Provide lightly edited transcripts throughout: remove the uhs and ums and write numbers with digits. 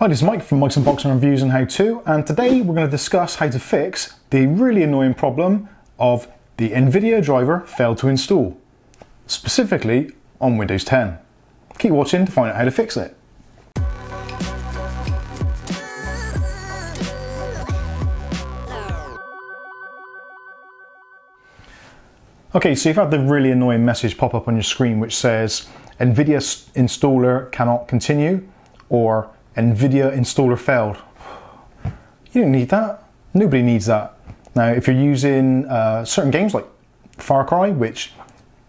Hi, this is Mike from Mike's Unboxing Reviews and How To, and today we're going to discuss how to fix the really annoying problem of the NVIDIA driver failed to install, specifically on Windows 10. Keep watching to find out how to fix it. Okay, so you've had the really annoying message pop up on your screen which says NVIDIA installer cannot continue, or NVIDIA installer failed. You don't need that. Nobody needs that. Now, if you're using certain games like Far Cry, which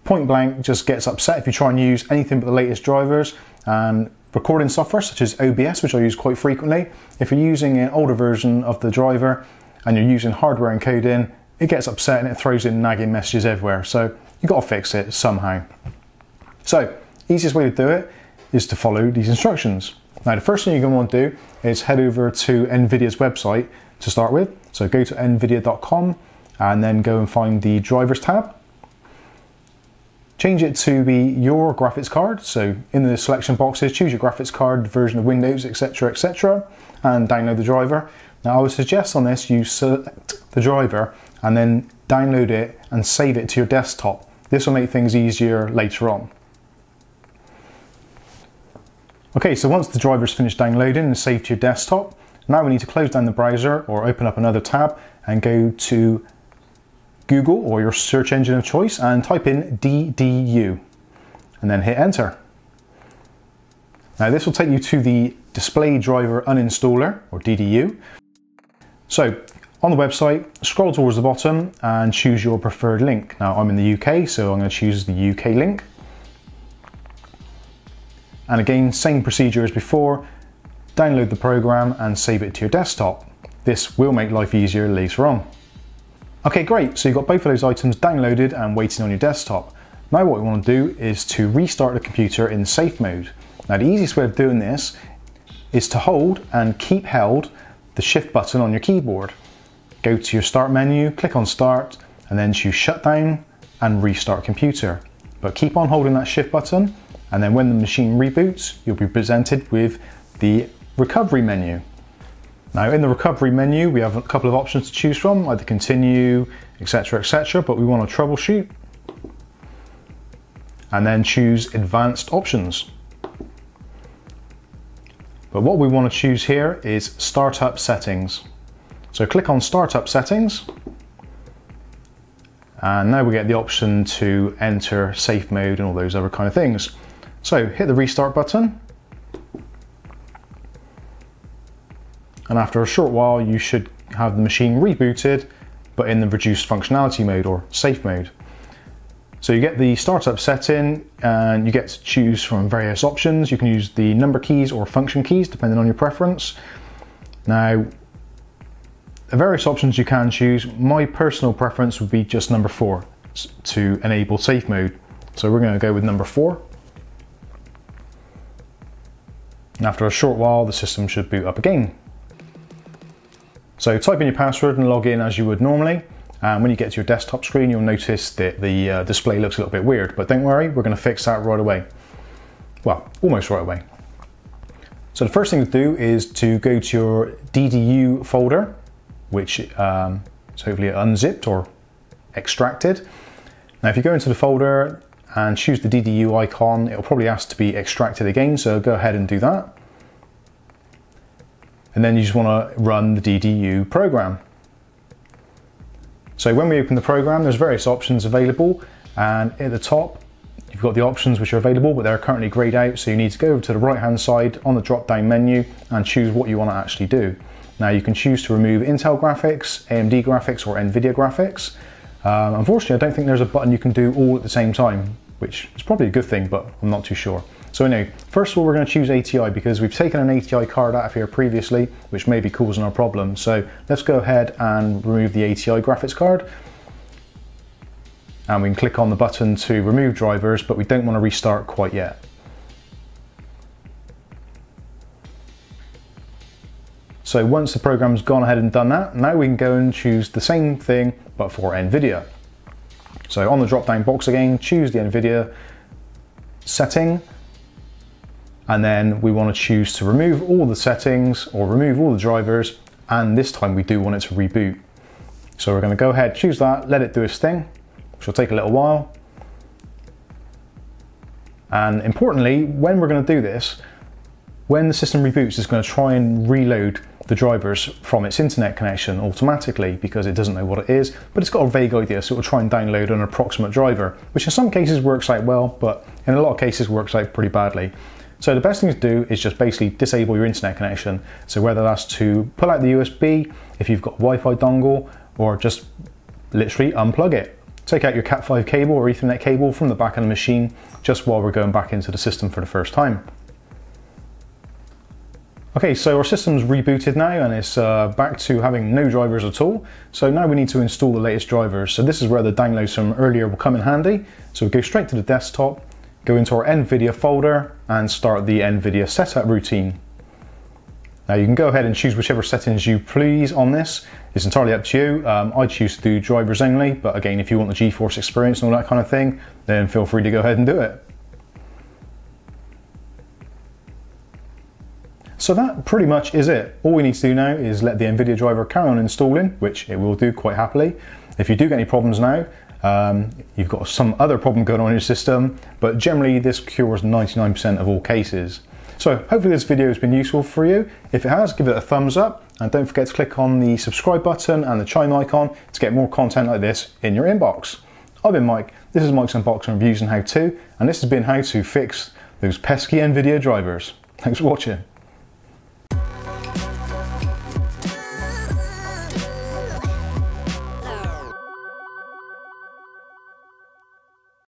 point blank just gets upset if you try and use anything but the latest drivers, and recording software such as OBS, which I use quite frequently, if you're using an older version of the driver and you're using hardware encoding, it gets upset and it throws in nagging messages everywhere. So you've got to fix it somehow. So easiest way to do it is to follow these instructions. Now, the first thing you're going to want to do is head over to NVIDIA's website to start with. So go to nvidia.com and then go and find the drivers tab. Change it to be your graphics card. So in the selection boxes, choose your graphics card, version of Windows, etc., and download the driver. Now, I would suggest on this you select the driver and then download it and save it to your desktop. This will make things easier later on. Okay, so once the driver's finished downloading and saved to your desktop, now we need to close down the browser or open up another tab and go to Google or your search engine of choice and type in DDU and then hit enter. Now, this will take you to the Display Driver Uninstaller, or DDU. So on the website, scroll towards the bottom and choose your preferred link. Now, I'm in the UK, so I'm going to choose the UK link. And again, same procedure as before, download the program and save it to your desktop. This will make life easier later on. Okay, great, so you've got both of those items downloaded and waiting on your desktop. Now what we want to do is to restart the computer in safe mode. Now, the easiest way of doing this is to hold and keep held the shift button on your keyboard. Go to your start menu, click on start, and then choose shut down and restart computer. But keep on holding that shift button, and then when the machine reboots, you'll be presented with the recovery menu. Now, in the recovery menu, we have a couple of options to choose from, either continue, etc., but we want to troubleshoot and then choose advanced options. But what we want to choose here is startup settings. So click on startup settings, and now we get the option to enter safe mode and all those other kind of things. So hit the restart button, and after a short while you should have the machine rebooted, but in the reduced functionality mode or safe mode. So you get the startup setting and you get to choose from various options. You can use the number keys or function keys depending on your preference. Now, the various options you can choose, my personal preference would be just number 4 to enable safe mode. So we're going to go with number 4. And after a short while, the system should boot up again. So type in your password and log in as you would normally. And when you get to your desktop screen, you'll notice that the display looks a little bit weird, but don't worry, we're going to fix that right away. Well, almost right away. So the first thing to do is to go to your DDU folder, which is hopefully unzipped or extracted. Now, if you go into the folder and choose the DDU icon, it'll probably ask to be extracted again, so go ahead and do that. And then you just want to run the DDU program. So when we open the program, there's various options available, and at the top you've got the options which are available, but they're currently greyed out, so you need to go over to the right hand side on the drop down menu and choose what you want to actually do. Now, you can choose to remove Intel graphics, AMD graphics, or NVIDIA graphics. Unfortunately, I don't think there's a button you can do all at the same time, which is probably a good thing, but I'm not too sure. So anyway, first of all, we're going to choose ATI because we've taken an ATI card out of here previously, which may be causing our problem. So let's go ahead and remove the ATI graphics card. And we can click on the button to remove drivers, but we don't want to restart quite yet. So once the program's gone ahead and done that, now we can go and choose the same thing, but for NVIDIA. So on the drop-down box again, choose the NVIDIA setting, and then we want to choose to remove all the settings or remove all the drivers, and this time we do want it to reboot. So we're going to go ahead, choose that, let it do its thing, which will take a little while. And importantly, when we're going to do this, when the system reboots, it's going to try and reload the drivers from its internet connection automatically because it doesn't know what it is, but it's got a vague idea, so it will try and download an approximate driver, which in some cases works out well, but in a lot of cases works out pretty badly. So the best thing to do is just basically disable your internet connection. So whether that's to pull out the USB, if you've got a Wi-Fi dongle, or just literally unplug it. Take out your Cat5 cable or Ethernet cable from the back of the machine just while we're going back into the system for the first time. Okay, so our system's rebooted now and it's back to having no drivers at all. So now we need to install the latest drivers. So this is where the downloads from earlier will come in handy. So we go straight to the desktop, go into our NVIDIA folder and start the NVIDIA setup routine. Now you can go ahead and choose whichever settings you please on this. It's entirely up to you. I choose to do drivers only, but again, if you want the GeForce experience and all that kind of thing, then feel free to go ahead and do it. So that pretty much is it. All we need to do now is let the NVIDIA driver carry on installing, which it will do quite happily. If you do get any problems now, you've got some other problem going on in your system, but generally this cures 99% of all cases. So hopefully this video has been useful for you. If it has, give it a thumbs up and don't forget to click on the subscribe button and the chime icon to get more content like this in your inbox. I've been Mike, this is Mike's Unboxing Reviews and How To, and this has been how to fix those pesky NVIDIA drivers. Thanks for watching.